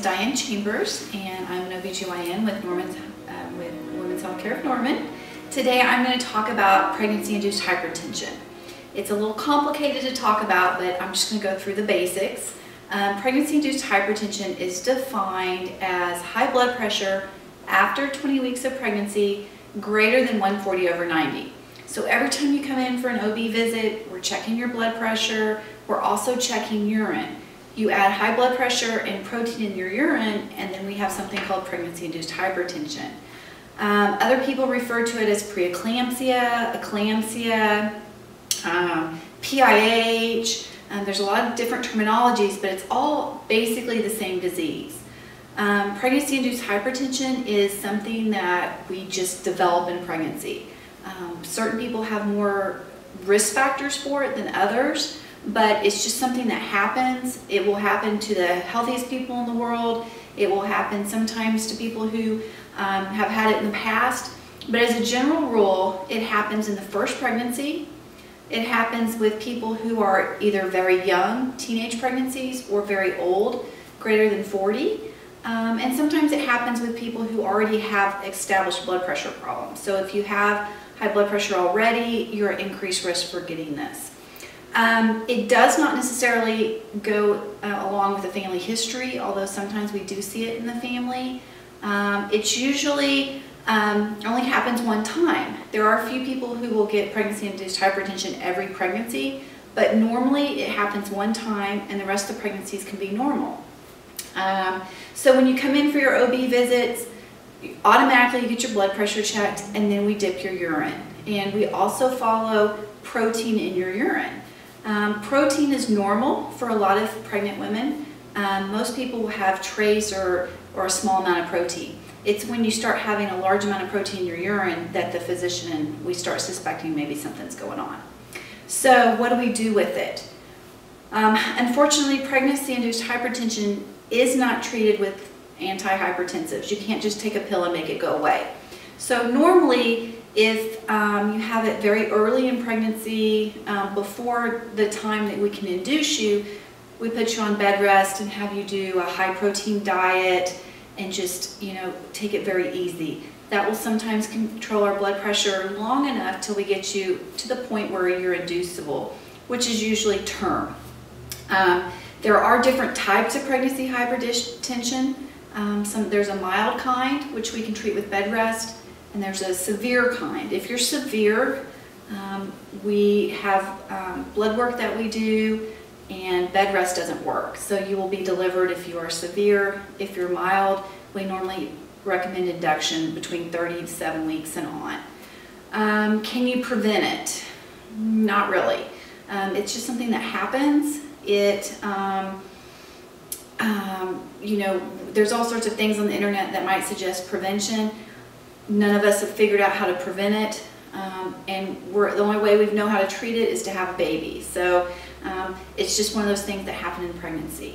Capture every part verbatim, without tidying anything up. is Diane Chambers, and I'm an O B G Y N with, Norman's, uh, with Women's Healthcare of Norman. Today I'm going to talk about pregnancy-induced hypertension. It's a little complicated to talk about, but I'm just going to go through the basics. Um, pregnancy-induced hypertension is defined as high blood pressure after twenty weeks of pregnancy greater than one forty over ninety. So every time you come in for an O B visit, we're checking your blood pressure, we're also checking urine. You add high blood pressure and protein in your urine, and then we have something called pregnancy-induced hypertension. Um, other people refer to it as preeclampsia, eclampsia, um, P I H. Um, there's a lot of different terminologies, but it's all basically the same disease. Um, pregnancy-induced hypertension is something that we just develop in pregnancy. Um, certain people have more risk factors for it than others, but it's just something that happens. It will happen to the healthiest people in the world. It will happen sometimes to people who um, have had it in the past, but as a general rule, it happens in the first pregnancy. It happens with people who are either very young, teenage pregnancies, or very old, greater than forty. Um, and sometimes it happens with people who already have established blood pressure problems. So if you have high blood pressure already, you're at increased risk for getting this. Um, it does not necessarily go uh, along with the family history, although sometimes we do see it in the family. Um, it's usually um, only happens one time. There are a few people who will get pregnancy-induced hypertension every pregnancy, but normally it happens one time and the rest of the pregnancies can be normal. Um, so when you come in for your O B visits, you automatically get your blood pressure checked, and then we dip your urine. And we also follow protein in your urine. Um, protein is normal for a lot of pregnant women. Um, most people have trace or, or a small amount of protein. It's when you start having a large amount of protein in your urine that the physician and we start suspecting maybe something's going on. So what do we do with it? Um, unfortunately, pregnancy-induced hypertension is not treated with antihypertensives. You can't just take a pill and make it go away. So normally, if um, you have it very early in pregnancy, um, before the time that we can induce you, we put you on bed rest and have you do a high protein diet and just, you know, take it very easy. That will sometimes control our blood pressure long enough till we get you to the point where you're inducible, which is usually term. Um, There are different types of pregnancy hypertension. Um, some, there's a mild kind, which we can treat with bed rest, and there's a severe kind. If you're severe, um, we have um, blood work that we do, and bed rest doesn't work. So you will be delivered if you are severe. If you're mild, we normally recommend induction between thirty-seven weeks and on. Um, can you prevent it? Not really. Um, it's just something that happens. It, um, um, you know, there's all sorts of things on the internet that might suggest prevention. None of us have figured out how to prevent it, um, and we're, the only way we know how to treat it is to have a baby. So um, it's just one of those things that happen in pregnancy.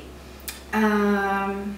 Um,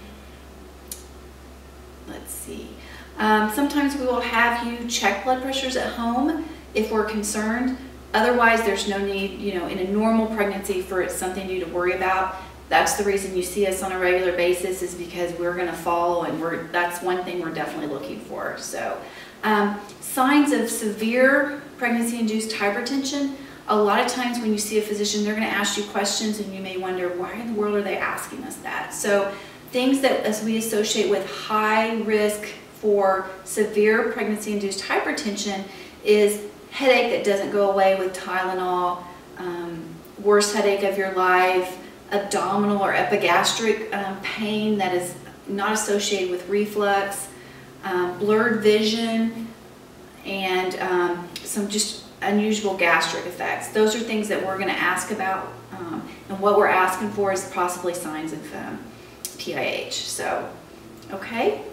let's see. Um, sometimes we will have you check blood pressures at home if we're concerned. Otherwise, there's no need, you know, in a normal pregnancy for it's something new to worry about. That's the reason you see us on a regular basis, is because we're going to follow, and we're, that's one thing we're definitely looking for. So um, signs of severe pregnancy-induced hypertension, a lot of times when you see a physician, they're going to ask you questions and you may wonder, why in the world are they asking us that? So things that as we associate with high risk for severe pregnancy-induced hypertension is headache that doesn't go away with Tylenol, um, worst headache of your life, abdominal or epigastric um, pain that is not associated with reflux, um, blurred vision, and um, some just unusual gastric effects. Those are things that we're going to ask about, um, and what we're asking for is possibly signs of um, P I H. So, okay.